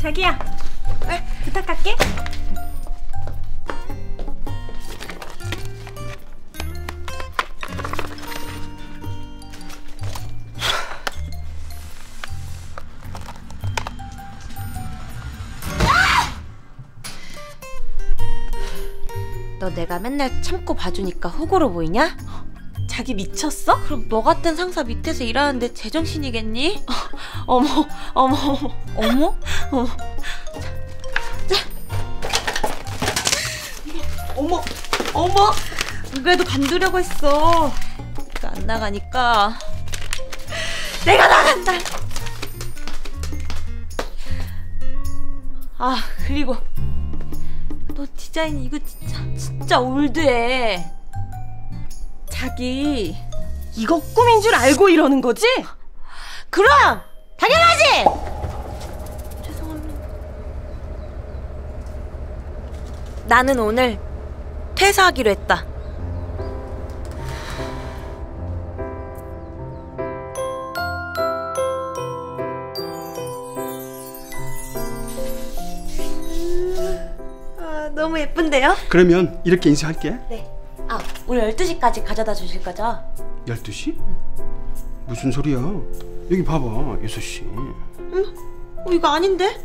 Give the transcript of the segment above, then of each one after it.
자기야, 부탁할게. 너 내가 맨날 참고 봐주니까 호구로 보이냐? 자기 미쳤어? 그럼 너 같은 상사 밑에서 일하는데 제정신이겠니? 어머? 어머! 안 그래도 간두려고 했어. 안 나가니까 내가 나간다! 아, 그리고 너 디자인 이거 진짜 올드해. 자기, 이거 꿈인 줄 알고 이러는 거지? 그럼! 당연하지! 죄송합니다. 나는 오늘 퇴사하기로 했다. 아, 너무 예쁜데요? 그러면 이렇게 인사할게. 네. 아, 우리 12시까지 가져다 주실 거죠? 12시? 응. 무슨 소리야? 여기 봐봐, 6시. 응? 이거 아닌데?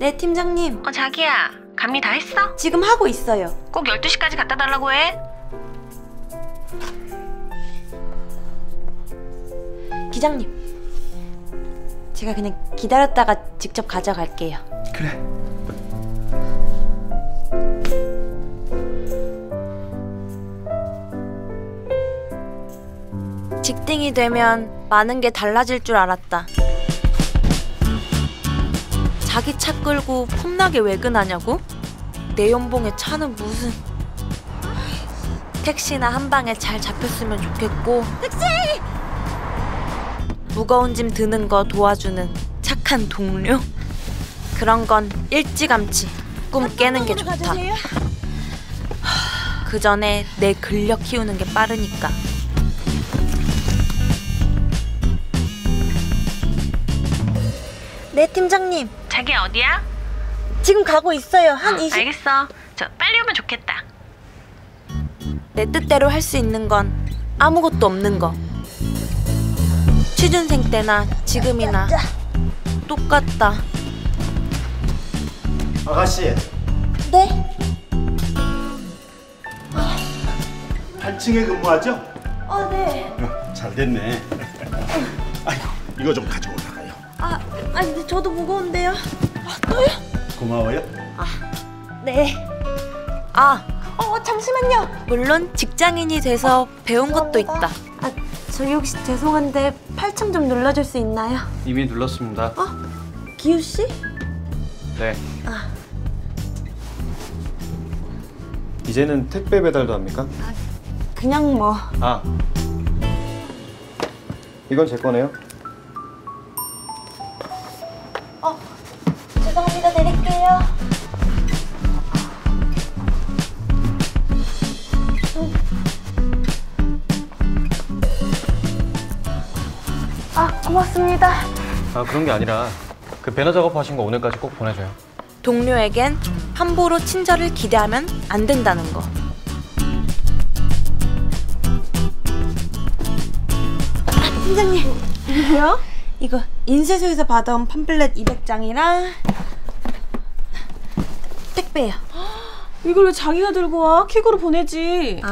네, 팀장님. 자기야, 감리 다 했어? 지금 하고 있어요. 꼭 12시까지 갖다 달라고 해. 기장님, 제가 그냥 기다렸다가 직접 가져갈게요. 그래. 직딩이 되면 많은 게 달라질 줄 알았다. 자기 차 끌고 폼나게 외근하냐고? 내 연봉에 차는 무슨... 택시나 한 방에 잘 잡혔으면 좋겠고, 택시! 무거운 짐 드는 거 도와주는 착한 동료? 그런 건 일찌감치 꿈 깨는 게 좋다. 그 전에 내 근력 키우는 게 빠르니까. 네, 팀장님. 자기 어디야? 지금 가고 있어요. 한 20... 알겠어. 저 빨리 오면 좋겠다. 내 뜻대로 할 수 있는 건 아무것도 없는 거. 취준생 때나 지금이나 똑같다. 아가씨. 네? 8층에 근무하죠? 네. 잘 됐네. 아이고, 이거 좀 가지고 올라가요. 아니 근데 저도 무거운데요. 또요? 고마워요. 네. 잠시만요. 물론 직장인이 돼서 배운 감사합니다. 것도 있다. 저기 혹시 죄송한데 8층 좀 눌러줄 수 있나요? 이미 눌렀습니다. 기우 씨? 네. 이제는 택배 배달도 합니까? 그냥 뭐. 이건 제 거네요. 죄송합니다. 내릴게요. 고맙습니다. 그런 게 아니라 그 배너 작업하신 거 오늘까지 꼭 보내줘요. 동료에겐 함부로 친절을 기대하면 안 된다는 거. 팀장님, 이거요? 이거 인쇄소에서 받아온 팜플렛 200장이랑 택배요. 이걸 왜 자기가 들고 와? 퀵으로 보내지.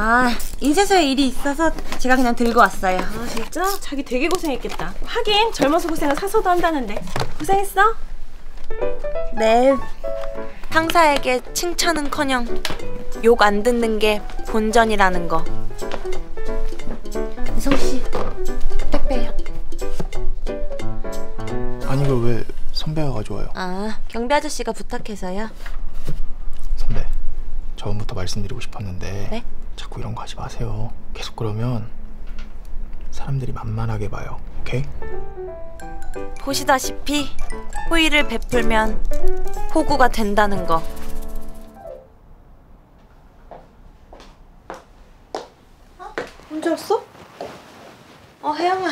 인쇄소에 일이 있어서 제가 그냥 들고 왔어요. 진짜? 자기 되게 고생했겠다. 하긴 젊어서 고생은 사서도 한다는데. 고생했어? 네. 상사에게 칭찬은커녕 욕 안 듣는 게 본전이라는 거. 이성 씨, 택배요. 아니, 이걸 왜 선배가 가져와요? 경비 아저씨가 부탁해서요. 선배, 처음부터 말씀드리고 싶었는데, 네? 자꾸 이런 거 하지 마세요. 계속 그러면 사람들이 만만하게 봐요. 오케이? 보시다시피 호의를 베풀면 호구가 된다는 거. 언제 왔어? 혜영아.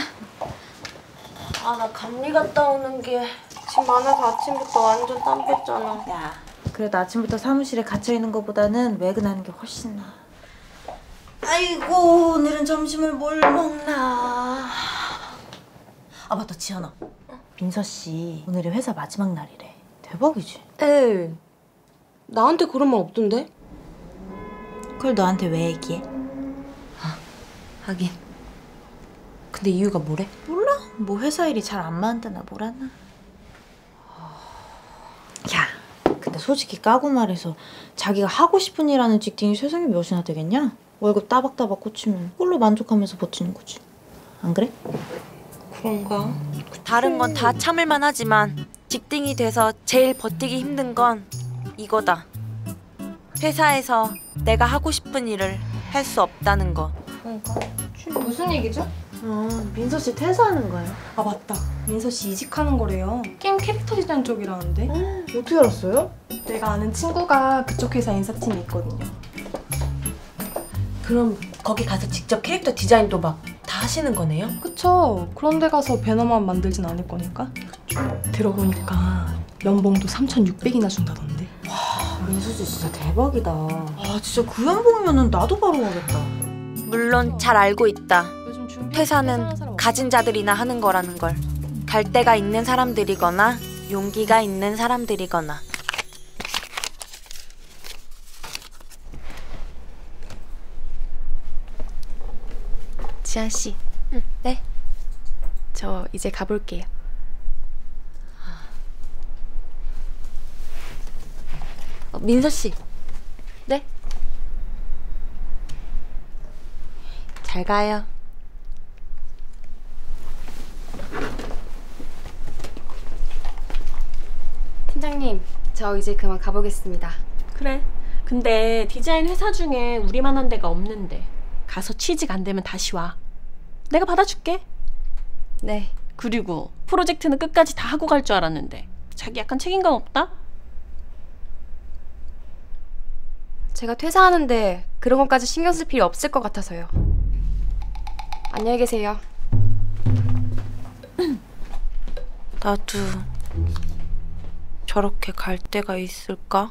아, 나 감리 갔다 오는 게 집 많아서 아침부터 완전 땀 뺐잖아. 야, 그래도 아침부터 사무실에 갇혀있는 것보다는 외근하는 게 훨씬 나아. 아이고, 오늘은 점심을 뭘 먹나. 아, 맞다, 지안아. 응? 민서 씨, 오늘이 회사 마지막 날이래. 대박이지? 에이, 나한테 그런 말 없던데? 그걸 너한테 왜 얘기해? 아, 하긴. 근데 이유가 뭐래? 몰라. 뭐 회사 일이 잘 안 맞는다나 뭐라나. 야, 근데 솔직히 까고 말해서 자기가 하고 싶은 일 하는 직딩이 세상에 몇이나 되겠냐? 월급 따박따박 꽂히면 그걸로 만족하면서 버티는 거지. 안 그래? 그런가? 다른 건 다 참을 만하지만 직딩이 돼서 제일 버티기 힘든 건 이거다. 회사에서 내가 하고 싶은 일을 할 수 없다는 거. 그러니까 무슨 얘기죠? 민서 씨 퇴사하는 거예요. 아, 맞다. 민서 씨 이직하는 거래요. 게임 캐릭터 디자인 쪽이라는데. 어떻게 알았어요? 내가 아는 친구가 그쪽 회사 인사팀이 있거든요. 그럼 거기 가서 직접 캐릭터 디자인도 막 다 하시는 거네요? 그쵸. 그런 데 가서 배너만 만들진 않을 거니까. 그쵸. 들어보니까 연봉도 3,600이나 준다던데. 와, 민서 씨 진짜 대박이다. 아, 진짜 그 연봉이면 나도 바로 가겠다. 물론 잘 알고 있다. 퇴사는 가진 자들이나 하는 거라는 걸. 갈 데가 있는 사람들이거나 용기가 있는 사람들이거나. 지안 씨. 응. 네? 저 이제 가볼게요. 민서 씨. 네? 잘 가요. 팀장님, 저 이제 그만 가보겠습니다. 그래. 근데 디자인 회사 중에 우리만 한 데가 없는데 가서 취직 안 되면 다시 와. 내가 받아줄게. 네. 그리고 프로젝트는 끝까지 다 하고 갈 줄 알았는데 자기 약간 책임감 없다? 제가 퇴사하는데 그런 것까지 신경 쓸 필요 없을 것 같아서요. 안녕히 계세요. 나도 저렇게 갈 데가 있을까?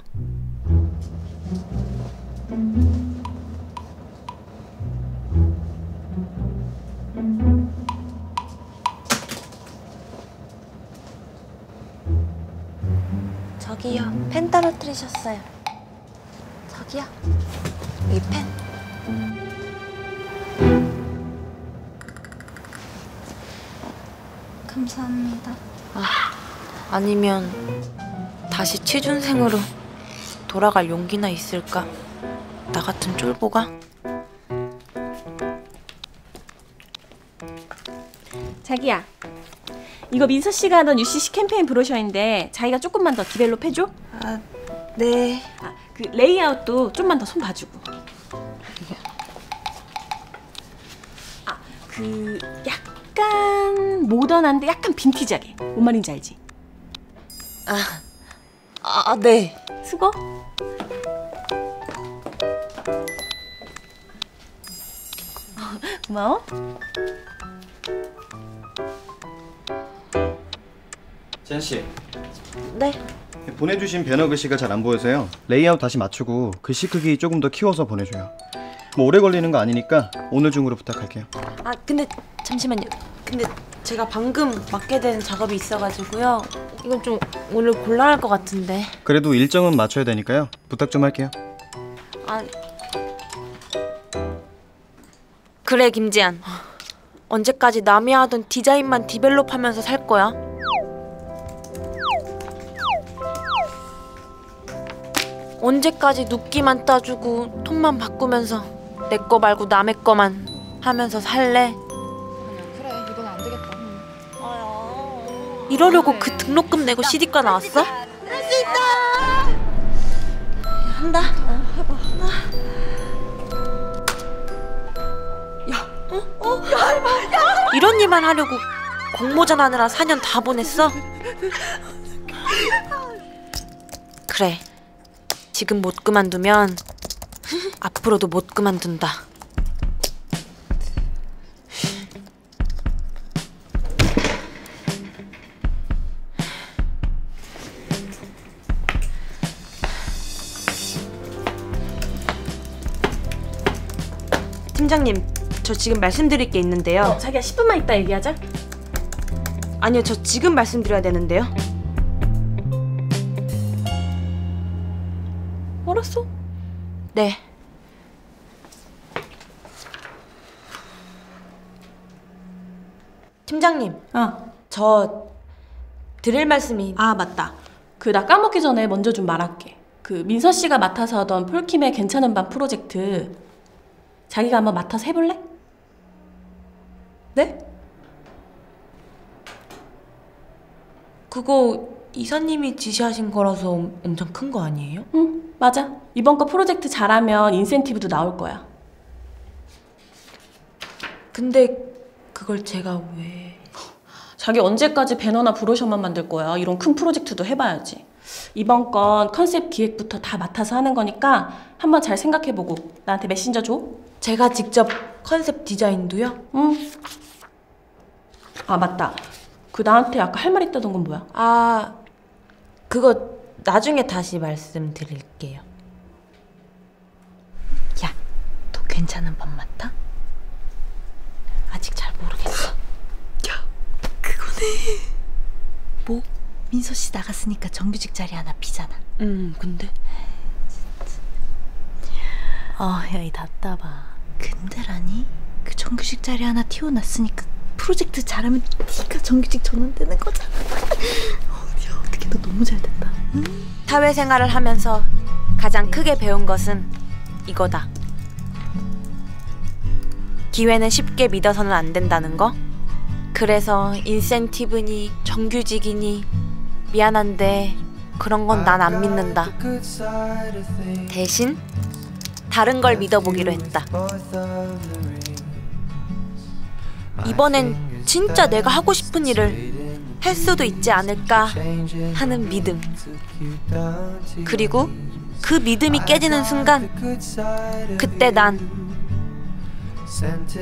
저기요, 펜 떨어뜨리셨어요. 저기요, 이 펜. 감사합니다. 아, 아니면 다시 취준생으로 돌아갈 용기나 있을까? 나 같은 쫄보가? 자기야, 이거 민서 씨가 하던 UCC 캠페인 브로셔인데 자기가 조금만 더 디벨롭 해줘? 아, 네. 아, 그 레이아웃도 좀만 더 손 봐주고. 아, 그 약간 모던한데 약간 빈티지하게. 뭔 말인지 알지? 아, 네. 수고. 고마워. 젠 씨. 네. 보내주신 배너 글씨가 잘 안 보여서요. 레이아웃 다시 맞추고 글씨 크기 조금 더 키워서 보내줘요. 뭐 오래 걸리는 거 아니니까 오늘 중으로 부탁할게요. 아, 근데 잠시만요. 근데 제가 방금 맡게 된 작업이 있어가지고요. 이건 좀 오늘 곤란할 것 같은데. 그래도 일정은 맞춰야 되니까요. 부탁 좀 할게요. 아, 그래 김지안. 언제까지 남이 하던 디자인만 디벨롭하면서 살 거야? 언제까지 눕기만 따주고 톤만 바꾸면서 내 거 말고 남의 거만 하면서 살래? 이러려고 그 등록금 내고 CD가 나왔어? 할 수 있다! 한다. 해봐. 하나. 야, 야. 이런 일만 하려고 공모전 하느라 4년 다 보냈어? 그래, 지금 못 그만두면 앞으로도 못 그만둔다. 팀장님, 저 지금 말씀드릴 게 있는데요. 자기야 10분만 있다 얘기하자. 아니요, 저 지금 말씀드려야 되는데요. 알았어. 네. 팀장님, 저 드릴 말씀이... 아, 맞다. 그 나 까먹기 전에 먼저 좀 말할게. 그 민서 씨가 맡아서 하던 폴킴의 괜찮은 밤 프로젝트 자기가 한번 맡아서 해볼래? 네? 그거 이사님이 지시하신 거라서 엄청 큰 거 아니에요? 응, 맞아. 이번 거 프로젝트 잘하면 인센티브도 나올 거야. 근데 그걸 제가 왜... 자기 언제까지 배너나 브로셔만 만들 거야. 이런 큰 프로젝트도 해봐야지. 이번 건 컨셉 기획부터 다 맡아서 하는 거니까 한번 잘 생각해보고 나한테 메신저 줘. 제가 직접 컨셉 디자인도요? 응. 아, 맞다. 그 나한테 아까 할 말 있다던 건 뭐야? 아, 그거 나중에 다시 말씀드릴게요. 야, 너 괜찮은 밥 맡아? 아직 잘 모르겠어. 야, 그거네. 뭐? 민서 씨 나갔으니까 정규직 자리 하나 비잖아. 근데? 야, 이 답답아. 근데라니? 그 정규직 자리 하나 튀어났으니까 프로젝트 잘하면 네가 정규직 전환되는 거잖아. 야, 어떻게 너 너무 잘 됐다. 응? 사회생활을 하면서 가장 크게 배운 것은 이거다. 기회는 쉽게 믿어서는 안 된다는 거? 그래서 인센티브니 정규직이니 미안한데 그런 건 난 안 믿는다. 대신 다른 걸 믿어보기로 했다. 이번엔 진짜 내가 하고 싶은 일을 할 수도 있지 않을까 하는 믿음. 그리고 그 믿음이 깨지는 순간 그때 난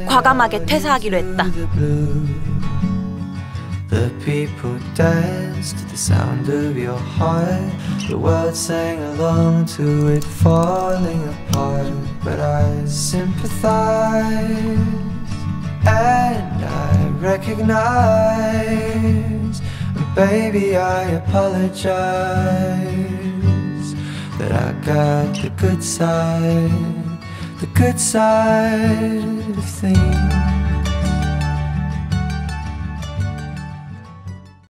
과감하게 퇴사하기로 했다. The people danced to the sound of your heart. The world sang along to it falling apart. But I sympathize and I recognize. Baby, I apologize that I got the good side. The good side of things.